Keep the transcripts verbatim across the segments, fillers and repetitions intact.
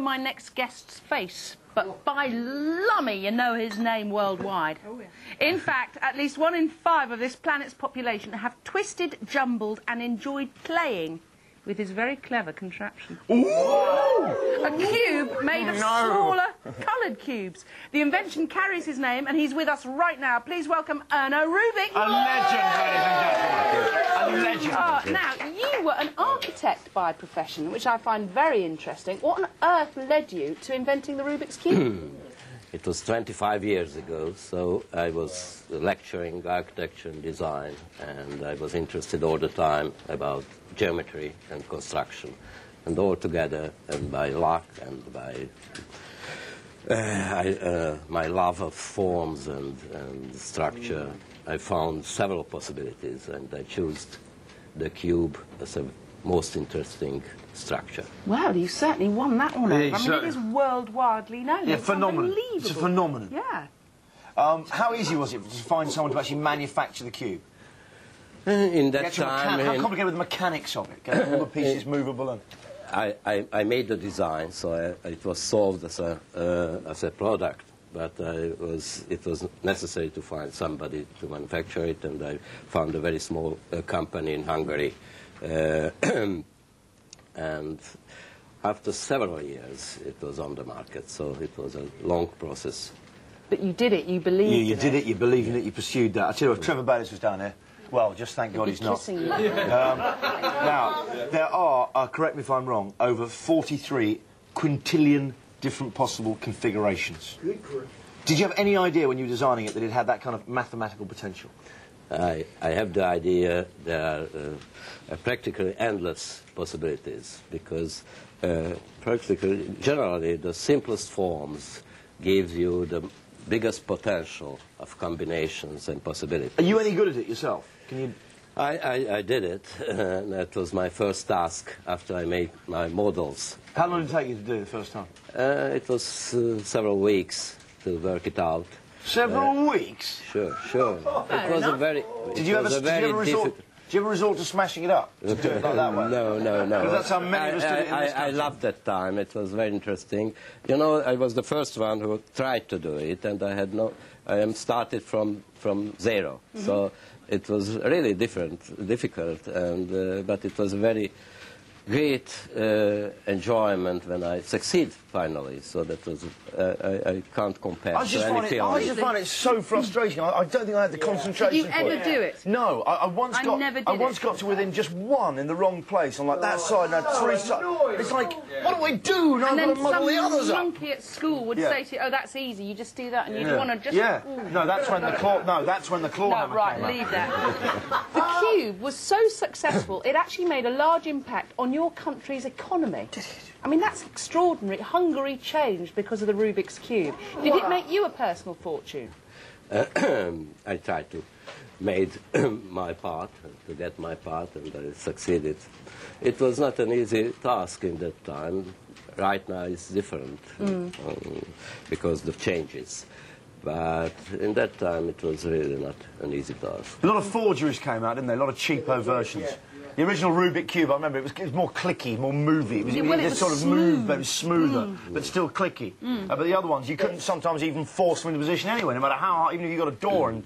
my next guest's face, but by lummy, you know his name worldwide. Oh, yeah. In fact, at least one in five of this planet's population have twisted, jumbled and enjoyed playing with his very clever contraption. Ooh! A cube made of no. smaller coloured cubes. The invention carries his name and he's with us right now. Please welcome Erno Rubik. A legend, ladies and gentlemen. A legend. Oh, now, you were an architect by profession, which I find very interesting. What on earth led you to inventing the Rubik's Cube? It was twenty-five years ago, so I was lecturing architecture and design, and I was interested all the time about geometry and construction, and all together, and by luck and by uh, I, uh, my love of forms and, and structure, I found several possibilities, and I chose the cube as a most interesting structure. Well, you certainly won that one. Yeah, I mean, it is worldwidely known. Yeah, it's phenomenon. It's a phenomenon. Yeah. Um, how easy was it to find someone to actually manufacture the cube? Uh, in that time, how complicated were the mechanics of it? Getting all the pieces uh, movable and. I, I I made the design, so I, it was solved as a uh, as a product. But uh, it was it was necessary to find somebody to manufacture it, and I found a very small uh, company in Hungary. Uh, and after several years, it was on the market, so it was a long process. But you did it, you believed You, you in did it, it you believed yeah. in it, you pursued that. I tell you what, if Trevor Baylis was down here, well, just thank God he's not. You. Um, now, there are, uh, correct me if I'm wrong, over forty-three quintillion different possible configurations. Good correct. Did you have any idea when you were designing it that it had that kind of mathematical potential? I, I have the idea there are uh, practically endless possibilities because uh, practically, generally, the simplest forms give you the biggest potential of combinations and possibilities. Are you any good at it yourself? Can you? I, I, I did it. And that was my first task after I made my models. How long did it take you to do it the first time? Uh, it was uh, several weeks to work it out. Several uh, weeks? Sure, sure. Oh, it was enough. a very... Did you, was a, a very did, you resort, did you ever resort to smashing it up? To do it like that way? No, no, no. Because that's how many of us did it in this country. I loved that time. It was very interesting. You know, I was the first one who tried to do it, and I had no... I am started from, from zero. Mm-hmm. So it was really different, difficult, and, uh, but it was very... great uh, enjoyment when I succeed finally, so that was uh, I, I can't compare. I just, to find, it, I just find it so frustrating. I, I don't think I had the yeah. concentration. Did you ever do it? No, I, I once I got. Never did I once it. got to within just one in the wrong place. I'm like that oh, side, and so three sides. It's like, yeah. what do I do? And, and I've got to muddle the others up. And then some monkey at school would yeah. say to you, "Oh, that's easy. You just do that, and yeah. you don't want to just." Yeah. Ooh. No, that's when the claw. No, that's when the claw. No, hammer right, came leave up. that. The cube was so successful, it actually made a large impact on your. your country's economy. I mean, that's extraordinary. Hungary changed because of the Rubik's Cube. Did wow. it make you a personal fortune? Uh, I tried to made my part, to get my part, and I succeeded. It was not an easy task in that time. Right now it's different mm. um, because of changes. But in that time it was really not an easy task. A lot of forgeries came out, didn't they? A lot of cheapo versions. Yeah. The original Rubik Cube, I remember, it was, it was more clicky, more movie. It was, yeah, well, it it was sort of moved, but it was smoother, mm. but still clicky. Mm. Uh, but the other ones, you couldn't sometimes even force them into position anyway, no matter how hard, even if you got a door mm. and...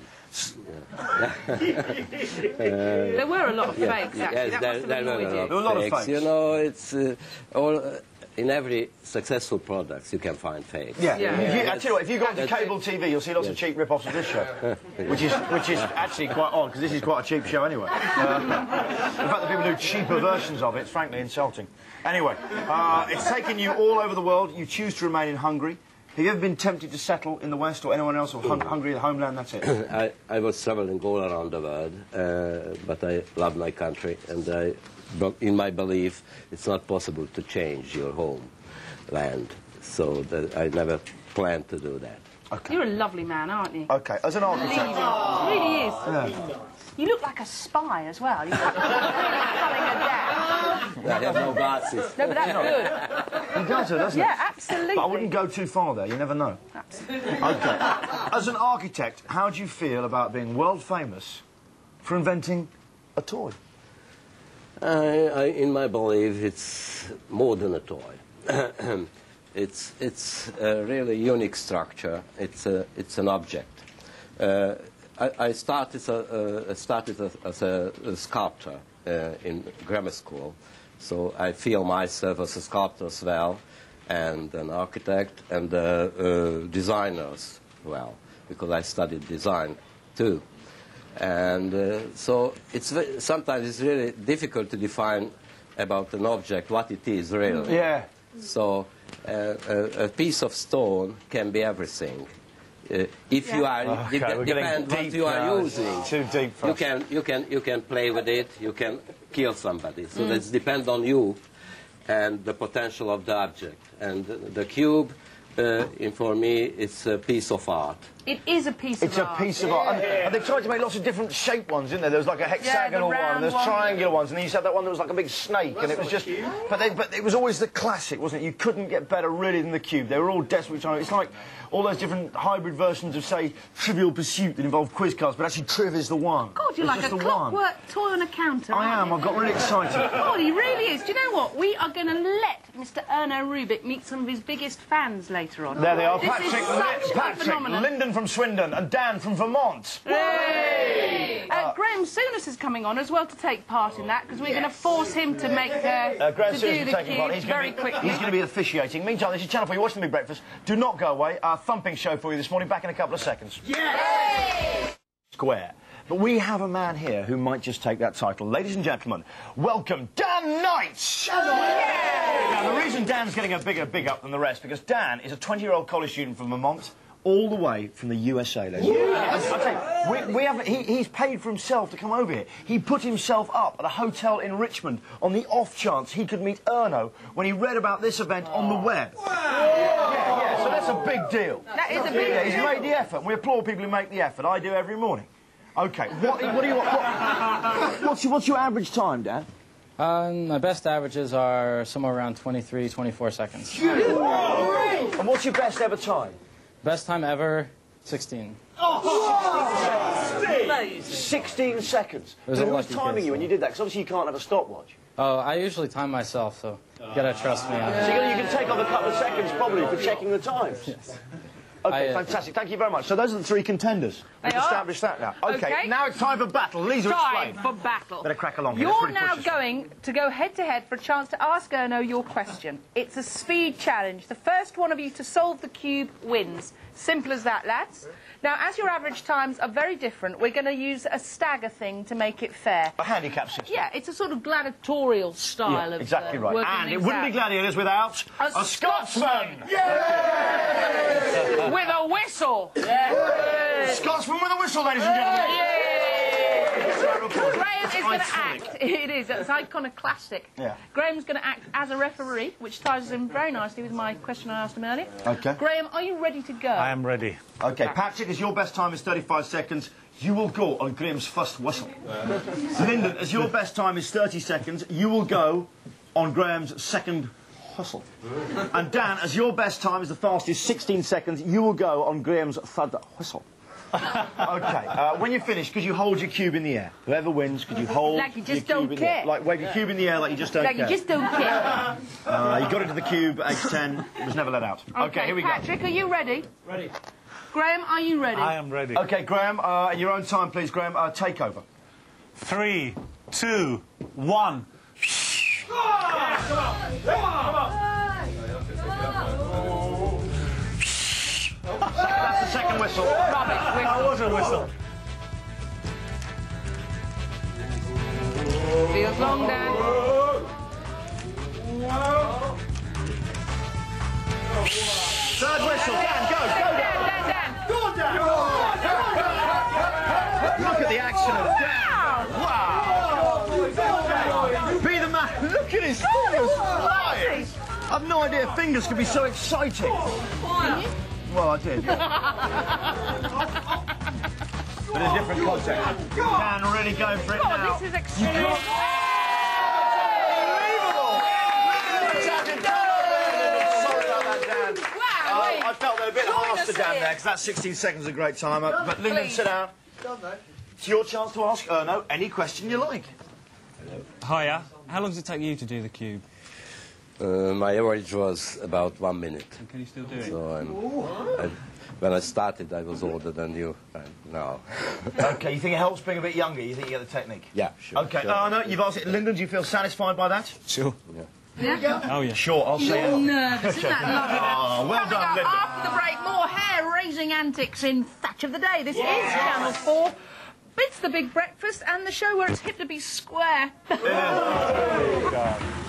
Yeah. uh, there were a lot of yeah, fakes, actually. Yes, that there, there, were there were a lot of fakes. You know, it's uh, all... Uh, in every successful product, you can find fakes. Yeah. yeah. yeah. You, I tell you what, if you go to cable T V, you'll see lots yes. of cheap rip-offs of this show, which is which is actually quite odd because this is quite a cheap show anyway. Uh, in fact, the people who do cheaper versions of it, it's frankly insulting. Anyway, uh, it's taken you all over the world. You choose to remain in Hungary. Have you ever been tempted to settle in the West or anywhere else, or hun Hungary, the homeland? That's it. I, I was travelling all around the world, uh, but I love my country, and I. But in my belief, it's not possible to change your home land, so that I never planned to do that. Okay. You're a lovely man, aren't you? Okay, as an architect. Oh. It really is. Yeah. You look like a spy as well. You're like telling a dad. I have no glasses. No, but that's good. It does, doesn't it? Yeah, absolutely. But I wouldn't go too far there, you never know. Absolutely. Okay. As an architect, how do you feel about being world famous for inventing a toy? I, I, in my belief, it's more than a toy. It's, it's a really unique structure. It's, a, it's an object. Uh, I, I started, a, uh, started a, as a, a sculptor uh, in grammar school, so I feel myself as a sculptor as well, and an architect, and a uh, uh, designer as well, because I studied design too. And uh, so it's, sometimes it's really difficult to define about an object, what it is really. Yeah. So uh, a, a piece of stone can be everything. Uh, if yeah. you are, oh, okay. it depends what you are using. It's too deep for us. You can, you can, you can play with it. You can kill somebody. So mm. that depends on you and the potential of the object. And the, the cube, uh, in for me, it's a piece of art. It is a piece it's of a art. It's a piece of yeah. art. And, yeah. and they tried to make lots of different shaped ones, didn't they? There was like a hexagonal yeah, the one, and there's one. triangular ones, and then you had that one that was like a big snake, well, and it was just... Cube. But they, but it was always the classic, wasn't it? You couldn't get better, really, than the cube. They were all desperate trying to... It's like all those different hybrid versions of, say, Trivial Pursuit that involve quiz cards, but actually Triv is the one. God, you're it's like a clockwork toy on a counter. I am. You? I've got really excited. God, he really is. Do you know what? We are going to let Mister Erno Rubik meet some of his biggest fans later on. There they are. This Patrick, is such Patrick, a phenomenon. Lyndon from Swindon and Dan from Vermont. Yay! Uh, uh, Graham Souness is coming on as well to take part in that, because we're yes. going to force him to make the, uh, Graham to do the taking part. He's very be, quickly. He's going to be officiating. Meantime, this is Channel four. You're watching The Big Breakfast. Do not go away. Our thumping show for you this morning. Back in a couple of seconds. Yes! Square. But we have a man here who might just take that title. Ladies and gentlemen, welcome Dan Knights! Yay! Now, the reason Dan's getting a bigger big up than the rest, because Dan is a twenty-year-old college student from Vermont, all the way from the U S A, ladies. Yes. I tell you, we, we have, he, he's paid for himself to come over here. He put himself up at a hotel in Richmond on the off chance he could meet Erno when he read about this event oh. on the web. Wow. Yeah, yeah, yeah, so that's a big deal. That is a big yeah, deal. He's made the effort. We applaud people who make the effort. I do every morning. OK, what, what do you... What, what's, your, what's your average time, Dan? Um, my best averages are somewhere around twenty-three, twenty-four seconds. Whoa. And what's your best ever time? Best time ever, sixteen. Oh, sixteen. sixteen seconds. It was, who was timing case, you when you did that? Because obviously you can't have a stopwatch. Oh, I usually time myself, so you gotta trust me. Yeah. So you can take off a couple of seconds probably for checking the times. Yes. Okay, I, uh, fantastic. Thank you very much. So those are the three contenders. We've established that now. Okay, okay, now it's time for battle. Lisa, explain. Time for battle. Better crack along. You're really now going to go head-to-head -head for a chance to ask Erno your question. It's a speed challenge. The first one of you to solve the cube wins. Simple as that, lads. Now, as your average times are very different, we're going to use a stagger thing to make it fair. A handicap system. Yeah, it's a sort of gladiatorial style yeah, of exactly uh, right. And it out. wouldn't be gladiators without a, a Scotsman. Scotsman. Yeah. With a whistle. Yeah. Scotsman with a whistle, ladies and gentlemen. Yeah. Graham is going to act. It is. It's iconoclastic. Yeah. Graham's going to act as a referee, which ties in very nicely with my question I asked him earlier. Okay. Graham, are you ready to go? I am ready. Okay, Patrick, as your best time is thirty-five seconds, you will go on Graham's first whistle. Uh. Lyndon, as your best time is thirty seconds, you will go on Graham's second whistle. And Dan, as your best time is the fastest, sixteen seconds, you will go on Graham's third whistle. Okay, uh, when you finish, could you hold your cube in the air? Whoever wins, could you hold like you just your don't cube care. in the air? Like wave your cube in the air like you just don't like care. Like you just don't care. Uh, you got into the cube, eight to ten, it was never let out. Okay, okay, here we go. Patrick, are you ready? Ready. Graham, are you ready? I am ready. OK, Graham, uh, in your own time, please, Graham, uh, take over. Three, two, one. Come on! Come on! Come on! That's the second whistle. Rubbish whistle. That was a whistle. Feels long, Dan. Third whistle, Dan, go, go, Dan, Dan, Dan. Go, Dan. Look at the action of Dan. Wow. Be the man. Look at his fingers flying. I've no idea fingers could be so exciting. Well, I did. But in a different context. Dan really going for it God, now. This is extreme. Unbelievable! Sorry about that, Dan. Wow. Uh, I felt they're a bit harsh to Dan there, because that sixteen seconds is a great time. Uh, but Lyndon, sit down. It's your chance to ask Erno any question you like. Hello. Hiya. How long does it take you to do the cube? Uh, my average was about one minute. And can you still do it? So I'm, I, when I started, I was older than you. I'm now. Okay, you think it helps being a bit younger? You think you get the technique? Yeah, sure. Okay, sure. Oh, no, you've answered it. Lyndon, do you feel satisfied by that? Sure. Yeah. There we go. Oh, yeah. Sure, I'll say it. Nervous, isn't that lovely? Oh, well done, Lyndon. After the break, more hair-raising antics in Thatch of the Day. This yeah. is Channel four. It's The Big Breakfast and the show where it's hip to be square. Yeah.